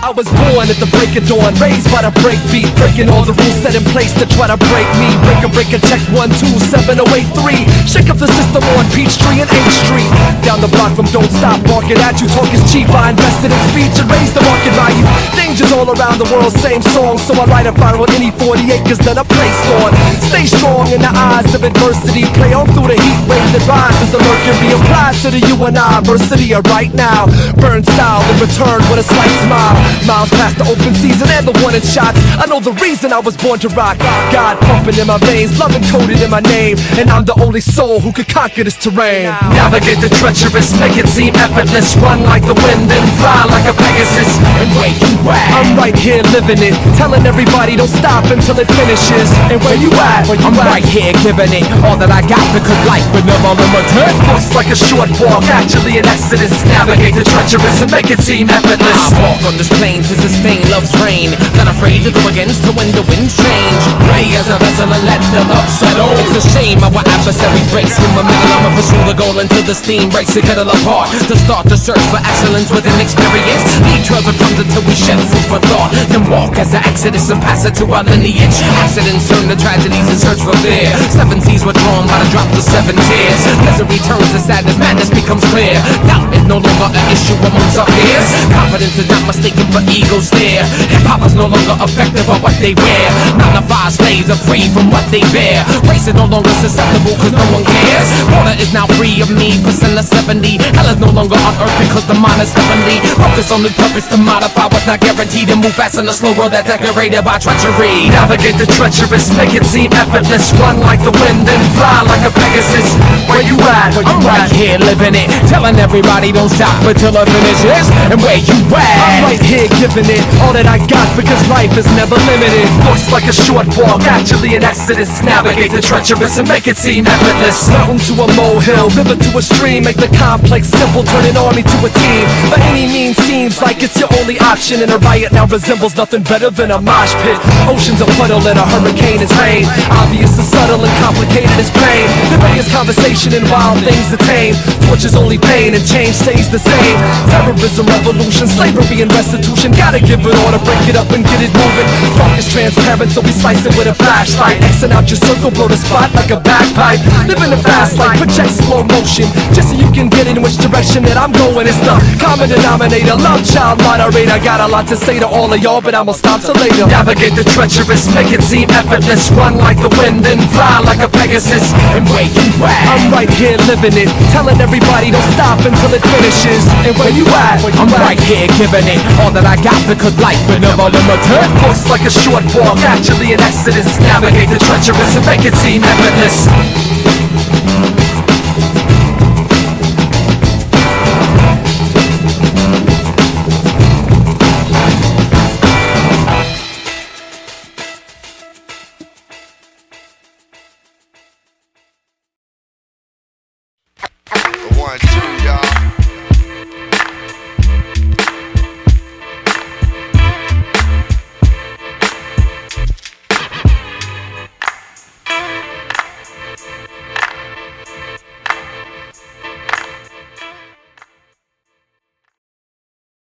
I was born at the break of dawn, raised by the break beat, breaking all the rules set in place to try to break me. Break a, check 1, 2, 7, 0, 8, 3. Shake up the system on Peachtree and H Street. Down the block from Don't Stop Barking at You. Talk is cheap, I invested in speech and raised the market value. Dangers all around the world, same song, so I write a viral on any 40 acres that I placed on. Stay strong in the eyes of adversity, play on through the heat wave that rises. The mercury applied to the you and I versity of right now. Burn style and return with a slight smile. Miles past the open season and the wanted shots. I know the reason I was born to rock. God pumping in my veins, love encoded in my name, and I'm the only soul who could conquer this terrain. Navigate the treacherous, make it seem effortless. Run like the wind and fly like a Pegasus. And wait, you at? I'm right here living it, telling everybody don't stop until it finishes. And where you at? I'm right here giving it all that I got, because life but no more limited. Looks like a short walk, actually an exodus. Navigate the treacherous and make it seem effortless. I walk on this plane to sustain love's reign, not afraid to go against the wind, the winds change. Pray as a vessel and let the love settle. It's a shame our adversary breaks from a middle. I'ma pursue the goal until the steam breaks to kettle apart, to start the search for excellence with an experience. Each other comes until we shed food for thought, then walk as the exodus and pass it to our lineage. Accidents turn to tragedies in search for fear. 7 seas were drawn by the drop of 7 tears. Misery turns to sadness, madness becomes clear. Doubt is no longer an issue amongst our peers. Confidence is not mistaken for ego stare. Hip-hop is no longer effective on what they wear. 9 to 5 slaves are free from what they bear. Race is no longer susceptible cause no one cares. Water is now free of me, percent of 70. Hell is no longer on earth because the mind is heavenly. Focus on the purpose to modify what's not guaranteed, and move fast in a slow world that's decorated by treachery. Navigate the treacherous, make it seem effortless. Run like the wind and fly like a Pegasus. Where you at? I'm right here living it, telling everybody don't stop until I finish this. And where you at? I'm right here giving it all that I got, because life is never limited. Looks like a short walk, actually an exodus. Navigate the treacherous and make it seem effortless. Mountain to a molehill, river to a stream. Make the complex simple, turn an army to a team. By any means seems like it's your only option, and a riot now resembles nothing better than a mosh pit. Ocean's a puddle and a hurricane is rain. Obvious and subtle and complicated is pain. The biggest conversation and wild things attain. Torture's only pain and change stays the same. Terrorism, revolution, slavery and restitution. Gotta give it all to break it up and get it moving. Rock is transparent, so we slice it with a flashlight. Xing out your circle, blow the spot like a bagpipe. Living a fast life, project slow motion, just so you can get in which direction that I'm going. It's the common denominator, love child moderator. Got a lot to say to all of y'all, but I'ma stop till later. Navigate the treacherous, make it seem effortless. Run like the wind and fly like a Pegasus. And where you at? I'm right here living it, telling everybody don't stop until it finishes. And where you at? I'm right here giving it all that I got, because life but never limited. Looks like a short walk, naturally an exodus. Navigate the treacherous and make it seem effortless.